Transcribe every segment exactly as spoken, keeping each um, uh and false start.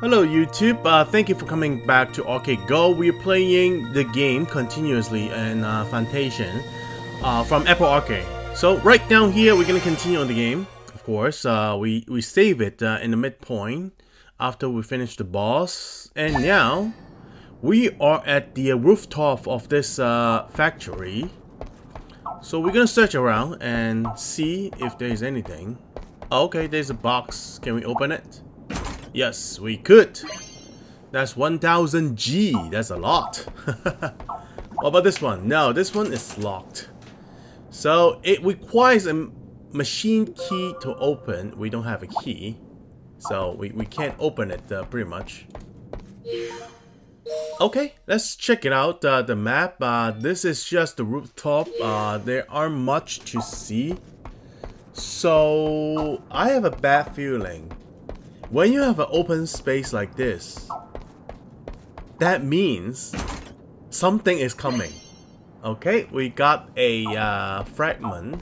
Hello YouTube, uh, thank you for coming back to Arcade Go. We're playing the game continuously in uh, Fantasian uh, from Apple Arcade. So right down here, we're gonna continue on the game. Of course, uh, we, we save it uh, in the midpoint after we finish the boss. And now, we are at the rooftop of this uh, factory. So we're gonna search around and see if there's anything. Okay, there's a box. Can we open it? Yes, we could. That's one thousand G. That's a lot. What about this one? No, this one is locked. So it requires a machine key to open. We don't have a key. So we, we can't open it uh, pretty much. Okay, let's check it out, uh, the map. Uh, this is just the rooftop. Uh, there aren't much to see. So I have a bad feeling. When you have an open space like this, that means something is coming. Okay, we got a uh, fragment.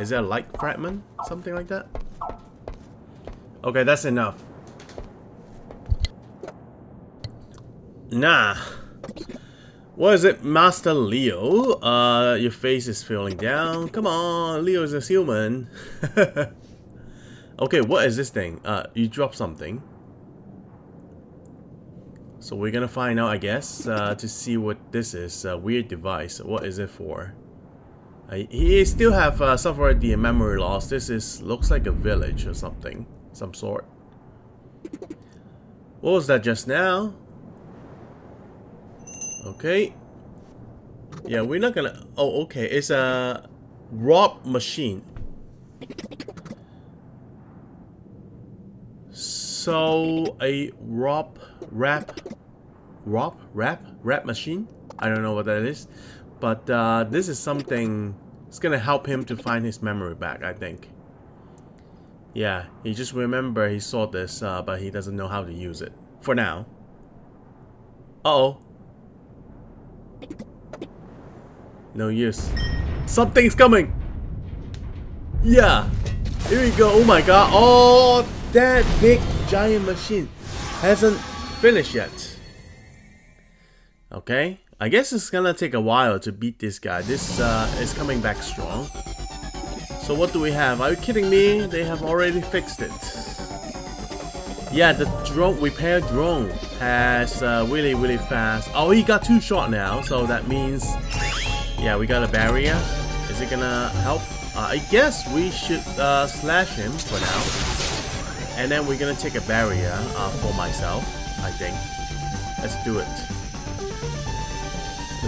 Is there a light fragment? Something like that? Okay, that's enough. Nah. What is it, Master Leo? Uh, your face is falling down. Come on, Leo is a human. Okay, what is this thing? Uh, you dropped something. So we're gonna find out, I guess, uh, to see what this is. A weird device. What is it for? I, he still have uh, suffered the memory loss. This is looks like a village or something, some sort. What was that just now? Okay. Yeah, we're not gonna. Oh, okay. It's a rob machine. So a rob rap rob rap rap machine. I don't know what that is, but uh, this is something. It's gonna help him to find his memory back, I think. Yeah, he just remember he saw this, uh, but he doesn't know how to use it for now. Uh oh. No use. Something's coming. Yeah. Here we go. Oh my god. Oh. That big giant machine hasn't finished yet. Okay, I guess it's gonna take a while to beat this guy. This uh, is coming back strong. So what do we have? Are you kidding me? They have already fixed it. Yeah, the drone repair drone has uh, really really fast. Oh, he got two shot now, so that means yeah, we got a barrier. Is it gonna help? Uh, I guess we should uh, slash him for now. And then we're gonna take a barrier uh, for myself, I think. Let's do it.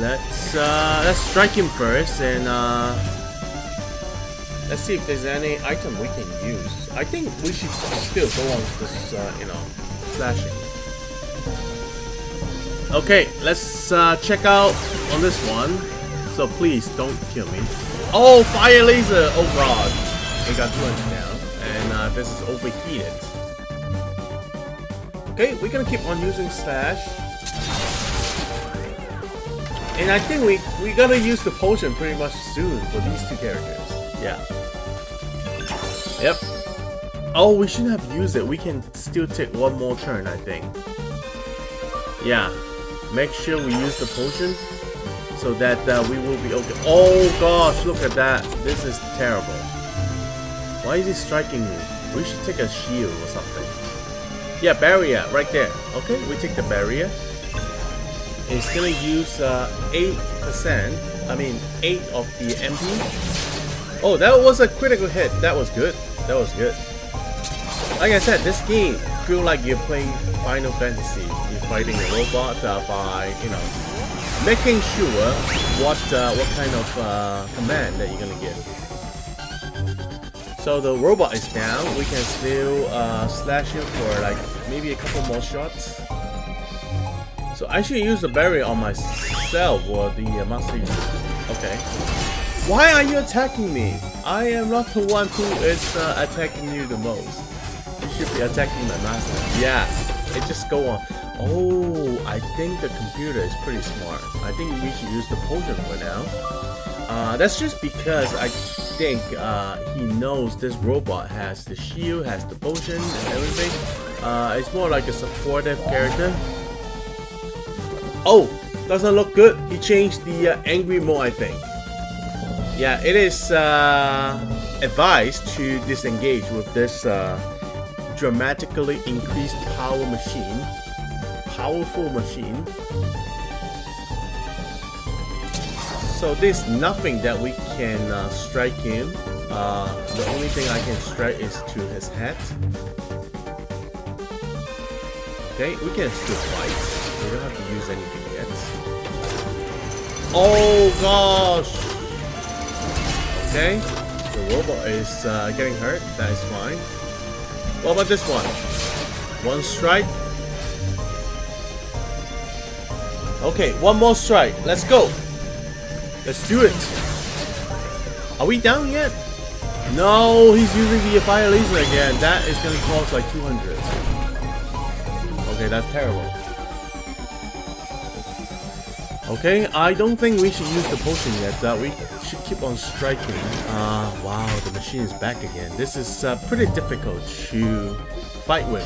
Let's uh, let's strike him first, and uh, let's see if there's any item we can use. I think we should still go on with this, uh, you know, slashing. Okay, let's uh, check out on this one. So please don't kill me. Oh, fire laser! Oh god, we got two hundred now. And uh, this is overheated. Okay, we're gonna keep on using slash. And I think we, we gotta use the potion pretty much soon for these two characters. Yeah. Yep. Oh, we shouldn't have used it. We can still take one more turn, I think. Yeah. Make sure we use the potion so that uh, we will be okay. Oh gosh, look at that. This is terrible. Why is he striking me? We should take a shield or something. Yeah, barrier, right there. Okay, we take the barrier. It's gonna use uh, eight percent, I mean eight of the M P. Oh, that was a critical hit. That was good. That was good. Like I said, this game feel like you're playing Final Fantasy. You're fighting a robot uh, by, you know, making sure what, uh, what kind of uh, command that you're gonna give. So the robot is down, we can still uh, slash him for like maybe a couple more shots. So I should use the barrier on myself or the uh, master user. Okay. Why are you attacking me? I am not the one who is uh, attacking you the most. You should be attacking the master. Yeah, it just go on. Oh, I think the computer is pretty smart. I think we should use the potion for now. Uh, that's just because I think uh, he knows this robot has the shield, has the potion and everything. Uh, it's more like a supportive character. Oh, doesn't look good. He changed the uh, angry mode, I think. Yeah, it is uh, advised to disengage with this uh, dramatically increased power machine. Powerful machine. So there's nothing that we can uh, strike him. Uh, the only thing I can strike is to his head. Okay, we can still fight. We don't have to use anything yet. Oh gosh! Okay, the robot is uh, getting hurt. That is fine. What about this one? One strike. Okay, one more strike. Let's go. Let's do it. Are we down yet? No, he's using the fire laser again. That is going to cost like two hundred. Okay, that's terrible. Okay, I don't think we should use the potion yet. Uh, we should keep on striking. Uh, wow, the machine is back again. This is uh, pretty difficult to fight with.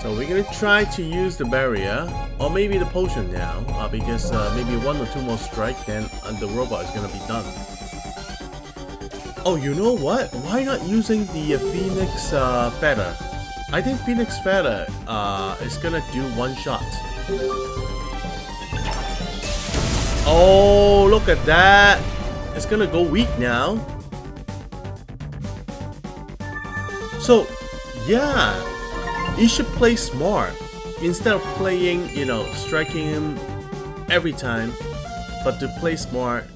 So we're going to try to use the barrier, or maybe the potion now, uh, because uh, maybe one or two more strikes, then uh, the robot is going to be done. Oh, you know what? Why not using the uh, Phoenix uh, Feather? I think Phoenix Feather uh, is going to do one shot. Oh, look at that! It's going to go weak now. So, yeah! You should play smart instead of playing, you know, striking him every time. But to play smart,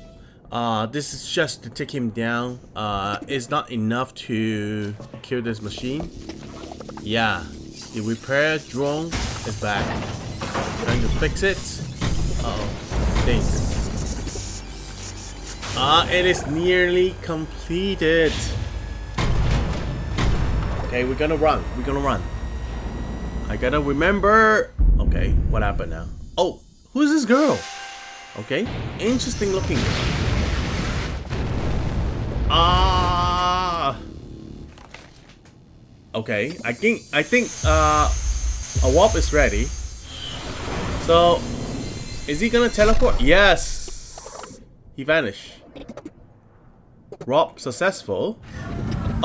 uh, this is just to take him down. Uh, it's not enough to kill this machine. Yeah, the repair drone is back. Trying to fix it. Uh oh, danger. Ah, it is nearly completed. Okay, we're gonna run. We're gonna run. I gotta remember. Okay, what happened now? Oh, who's this girl? Okay, interesting looking. Ah. Okay, I think I think uh, a warp is ready. So, is he gonna teleport? Yes. He vanished. Warp successful.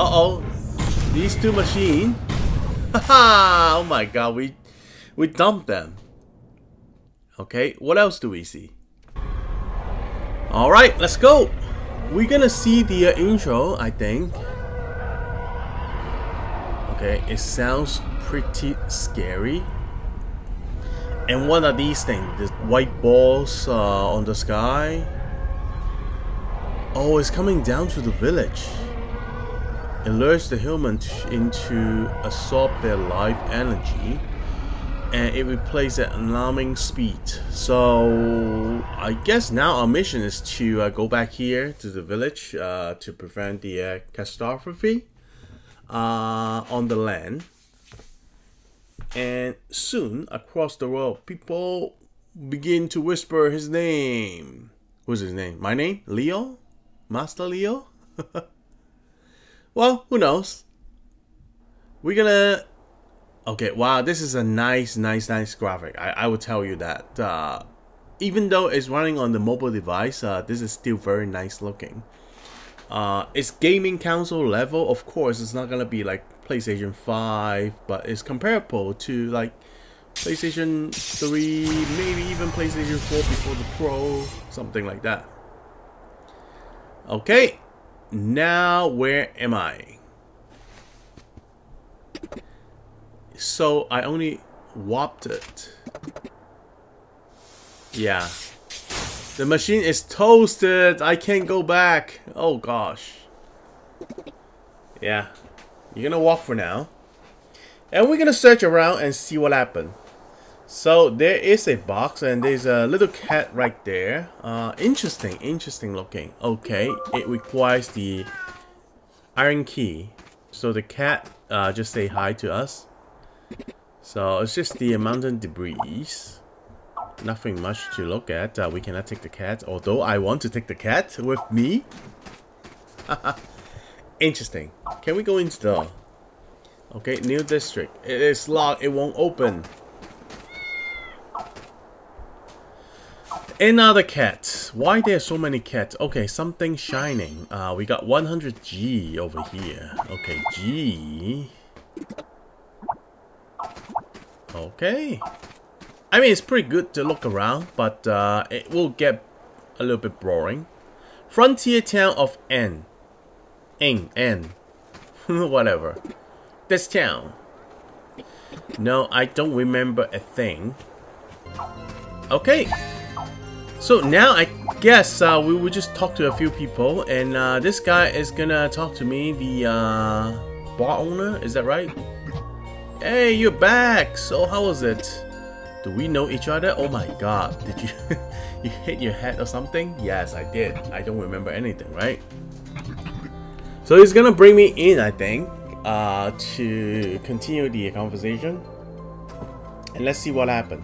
Uh oh, these two machines. Haha! Oh my god, we we dumped them. Okay, what else do we see? Alright, let's go! We're gonna see the uh, intro, I think. Okay, it sounds pretty scary. And what are these things? The white balls uh, on the sky? Oh, it's coming down to the village. It lures the human into absorb their life energy, and it replaces at alarming speed. So I guess now our mission is to uh, go back here to the village uh, to prevent the uh, catastrophe uh, on the land. And soon across the world, people begin to whisper his name. What's his name? My name? Leo? Master Leo? Well, who knows? We're gonna... Okay, wow, this is a nice, nice, nice graphic. I, I will tell you that. Uh, even though it's running on the mobile device, uh, this is still very nice looking. Uh, it's gaming console level. Of course, it's not gonna be like PlayStation five, but it's comparable to like PlayStation three, maybe even PlayStation four before the Pro, something like that. Okay. Now, where am I? So, I only warped it. Yeah. The machine is toasted. I can't go back. Oh, gosh. Yeah. You're gonna walk for now. And we're gonna search around and see what happened. So, there is a box and there's a little cat right there. Uh, interesting, interesting looking. Okay, it requires the iron key. So the cat uh, just say hi to us. So it's just the mountain debris. Nothing much to look at. Uh, we cannot take the cat, although I want to take the cat with me. Interesting. Can we go into the door? Okay, new district. It is locked. It won't open. Another cat. Why there are so many cats? Okay, something shining. Uh, we got one hundred G over here. Okay, G. Okay. I mean, it's pretty good to look around, but uh, it will get a little bit boring. Frontier town of N. Ng, N. Whatever. This town. No, I don't remember a thing. Okay. So now I guess uh, we will just talk to a few people, and uh, this guy is gonna talk to me, the uh, bar owner, is that right? Hey, you're back! So how was it? Do we know each other? Oh my god, did you you hit your head or something? Yes, I did. I don't remember anything, right? So he's gonna bring me in, I think, uh, to continue the conversation, and let's see what happened.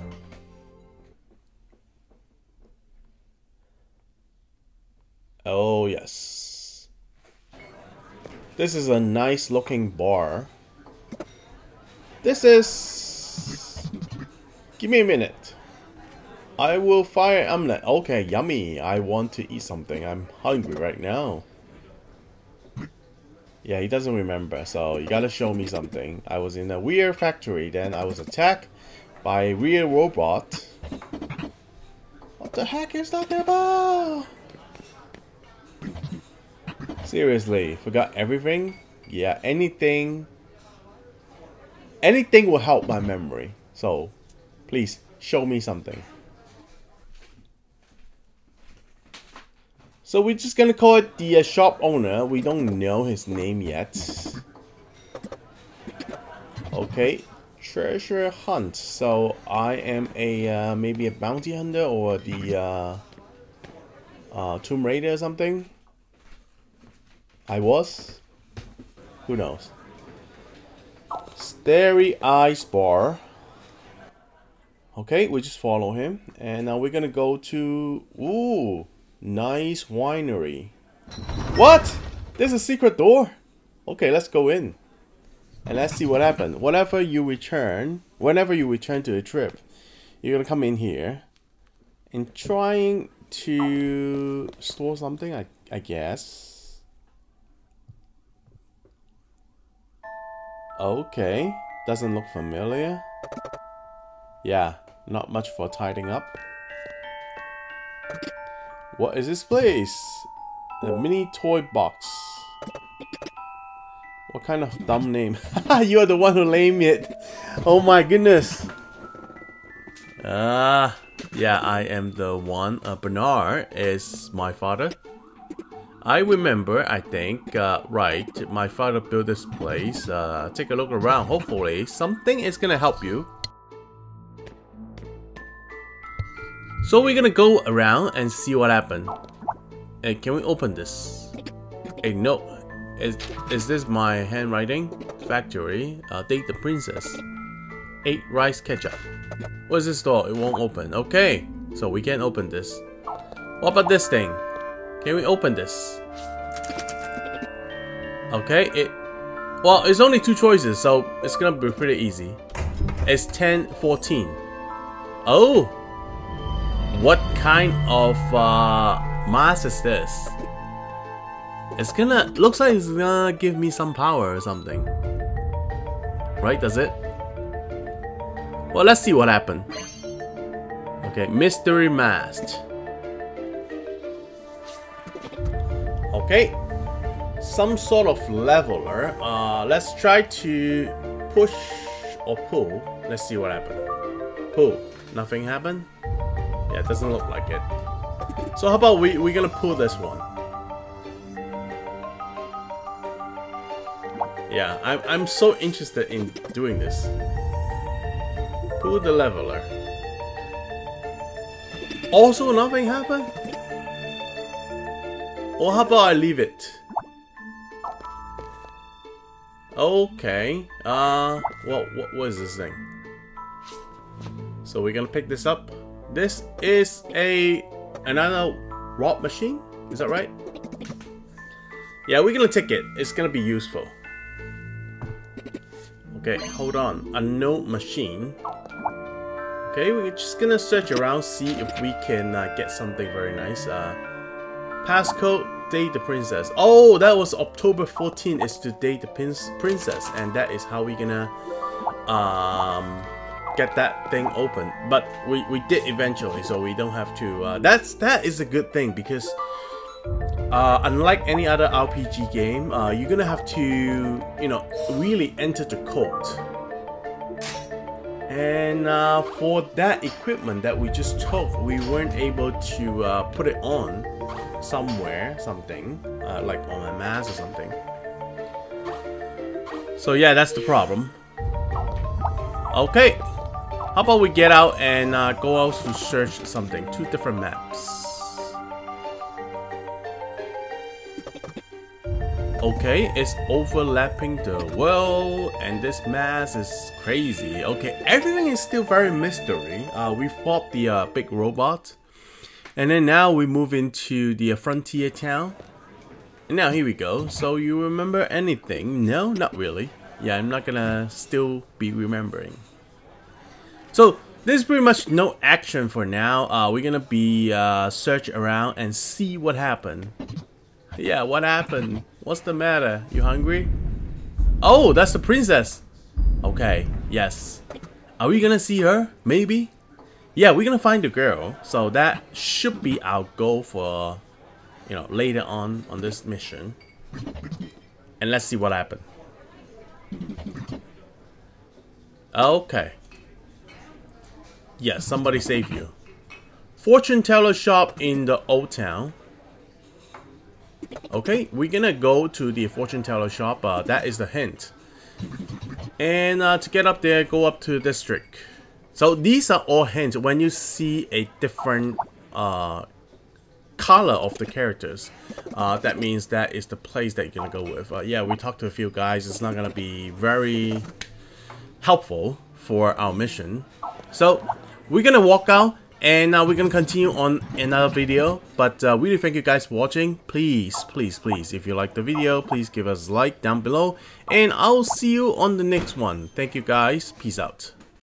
Oh yes, this is a nice looking bar. This is... Give me a minute. I will fire omelette. Okay, yummy. I want to eat something. I'm hungry right now. Yeah, he doesn't remember, so you gotta show me something. I was in a weird factory, then I was attacked by a weird robot. What the heck is that about? Seriously, forgot everything? Yeah, anything. Anything will help my memory. So, please, show me something. So we're just gonna call it the uh, shop owner. We don't know his name yet. Okay, treasure hunt. So I am a, uh, maybe a bounty hunter or the uh, uh, Tomb Raider or something. I was? Who knows? Starry Eyes Bar. Okay, we just follow him. And now we're gonna go to... Ooh! Nice winery. What? There's a secret door? Okay, let's go in. And let's see what happened. Whenever you return... Whenever you return to a trip, you're gonna come in here. And trying to... Store something, I, I guess. Okay, doesn't look familiar. Yeah, not much for tidying up. What is this place? A mini toy box. What kind of dumb name? You are the one who named it. Oh my goodness. Ah, uh, yeah, I am the one. Uh, Bernard is my father. I remember, I think, uh, right, my father built this place. Uh, take a look around, hopefully something is gonna help you. So we're gonna go around and see what happened. Hey, can we open this? Hey, no. Is, is this my handwriting? Factory. Uh, date the princess. Eight rice ketchup. What's this door? It won't open. Okay, so we can't open this. What about this thing? Can we open this? Okay, it... Well, it's only two choices, so it's gonna be pretty easy. It's ten, fourteen. Oh! What kind of uh, mask is this? It's gonna... Looks like it's gonna give me some power or something. Right, does it? Well, let's see what happened. Okay, mystery mask. Okay, some sort of leveler. Uh, let's try to push or pull. Let's see what happened. Pull. Nothing happened? Yeah, it doesn't look like it. So how about we, we're gonna pull this one. Yeah, I'm, I'm so interested in doing this. Pull the leveler. Also nothing happened? Or how about I leave it? Okay. Uh, what what was this thing? So we're gonna pick this up. This is a another rot machine. Is that right? Yeah, we're gonna take it. It's gonna be useful. Okay, hold on. A note machine. Okay, we're just gonna search around, see if we can uh, get something very nice. Uh, passcode, date the princess. Oh, that was October fourteenth is to date the pin princess, and that is how we're gonna um, get that thing open. But we, we did eventually, so we don't have to. Uh, that's that is a good thing, because Uh, unlike any other R P G game, uh, you're gonna have to, you know, really enter the code. And uh, for that equipment that we just took, we weren't able to uh, put it on somewhere, something, uh, like on a mask or something. So yeah, that's the problem. Okay, how about we get out and uh, go out to search something, two different maps. Okay, it's overlapping the world, and this mass is crazy. Okay, everything is still very mystery. Uh, we fought the uh, big robot, and then now we move into the uh, frontier town. And now here we go. So you remember anything? No, not really. Yeah, I'm not gonna still be remembering. So there's pretty much no action for now. Uh, we're gonna be uh, search around and see what happened. Yeah, what happened? What's the matter? You hungry? Oh, that's the princess! Okay, yes. Are we gonna see her? Maybe? Yeah, we're gonna find the girl. So that should be our goal for, you know, later on on this mission. And let's see what happened. Okay. Yeah, somebody save you. Fortune teller shop in the old town. Okay, we're gonna go to the fortune teller shop, uh, that is the hint. And uh, to get up there, go up to district. So these are all hints. When you see a different uh, color of the characters, uh, that means that is the place that you're gonna go with. Uh, yeah, we talked to a few guys, it's not gonna be very helpful for our mission. So we're gonna walk out. And uh, we're going to continue on another video. But uh, really thank you guys for watching. Please, please, please, if you like the video, please give us a like down below. And I'll see you on the next one. Thank you guys. Peace out.